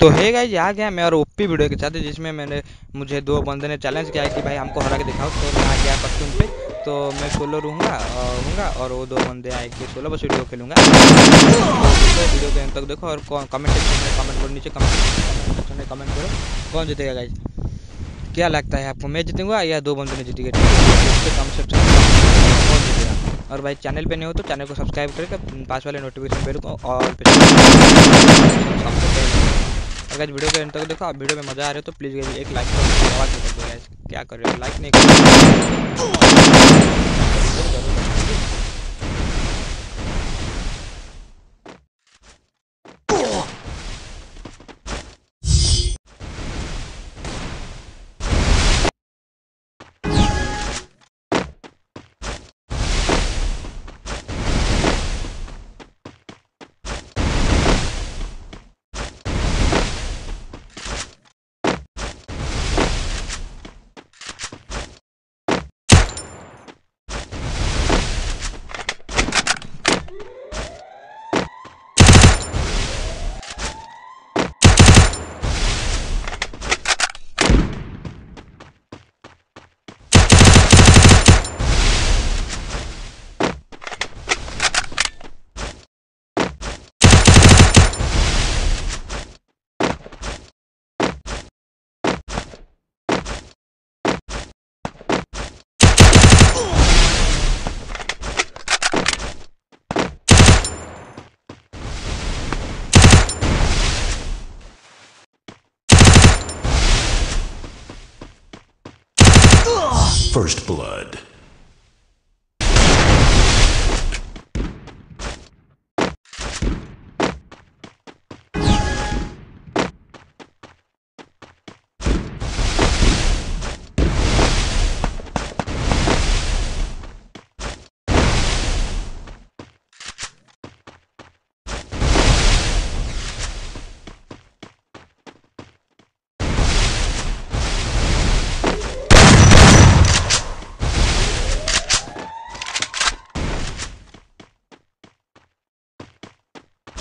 तो है गाइस, आ गया मैं और ओपी वीडियो के साथ, जिसमें मैंने मुझे दो बंदे ने चैलेंज किया कि भाई हमको हरा के दिखाओ। तो मैं आ गया पश्चिम पे, तो मैं सोलो रहूँगा और वो दो बंदे आएंगे सोलो, बस वीडियो खेलूँगा। वीडियो के अंत तक देखो और कमेंट कमेंट करो, नीचे कमेंट करो कौन जीतेगा गाइस। क्या लगता है आपको, मैं जीतूँगा या दो बंदे ने जीतेंगे? कम से कम कौन जीतेगा? और भाई चैनल पे नहीं हो तो चैनल को सब्सक्राइब करके पास वाले नोटिफिकेशन बेल को ऑल पे सबसे। गाइस वीडियो के अंत तक देखो, आप वीडियो में मजा आ रहे हो तो प्लीज़ गाइस एक लाइक कर दो। गाइस क्या कर रहे हो, लाइक नहीं कर। First blood. First blood.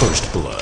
First blood.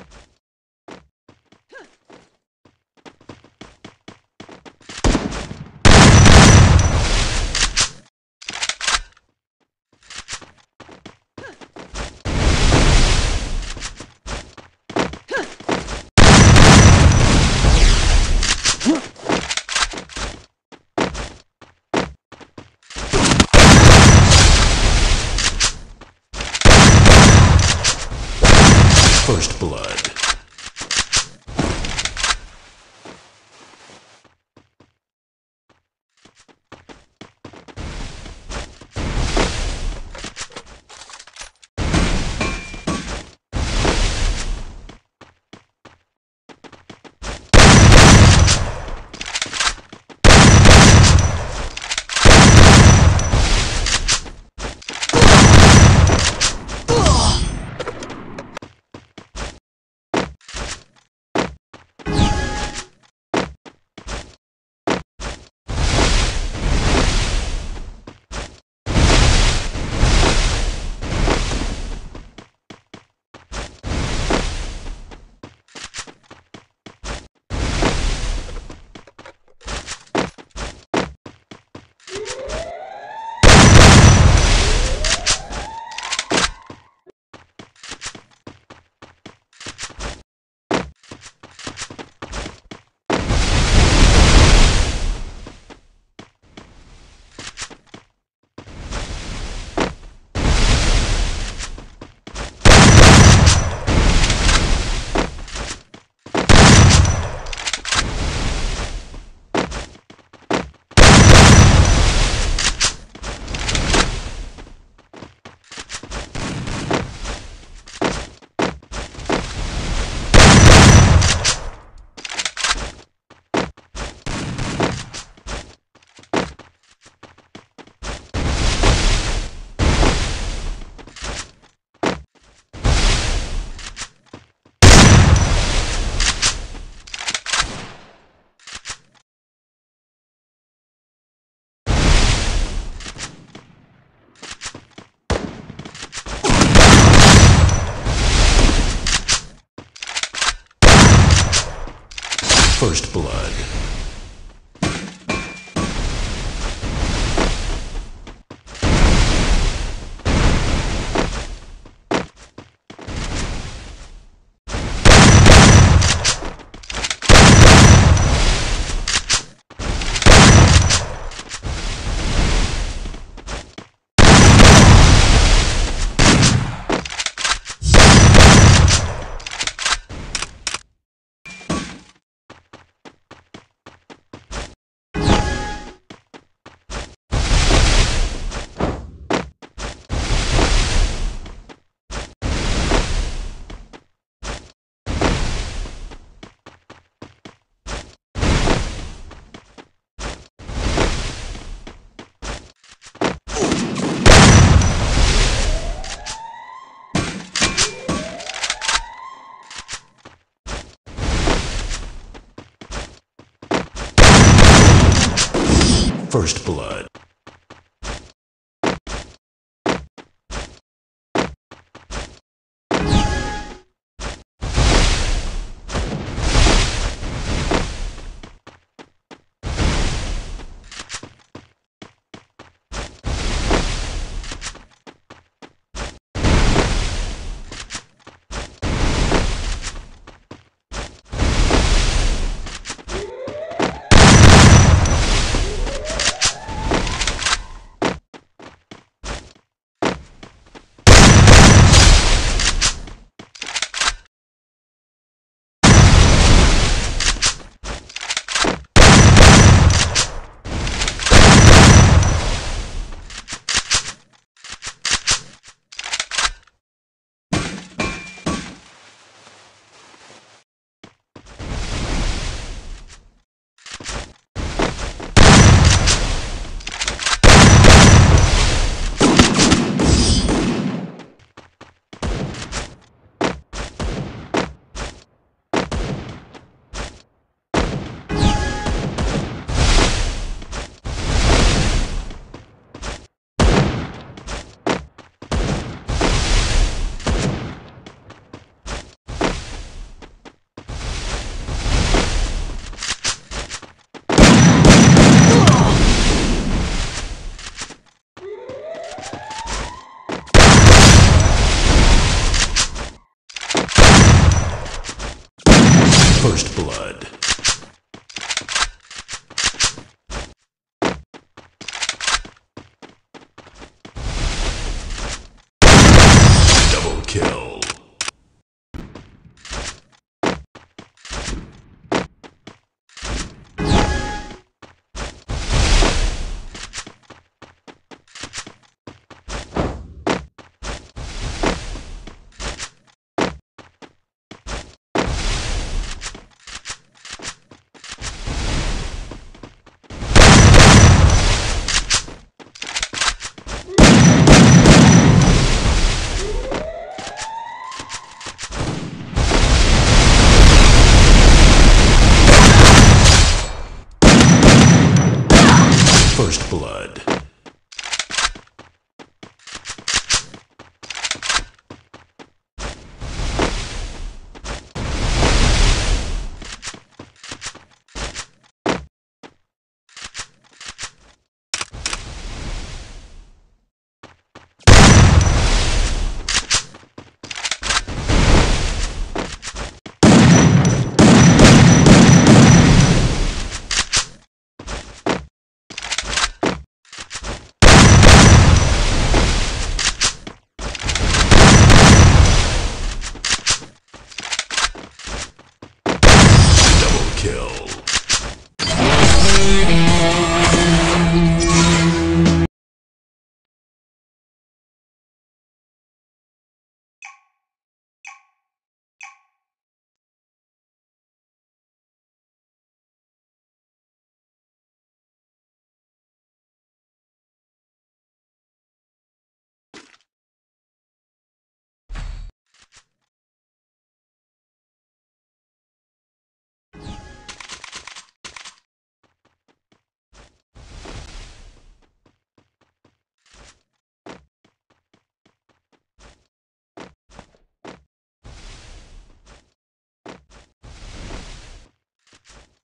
First blood. First blood. First blood. First blood. Double kill. First blood. Kill.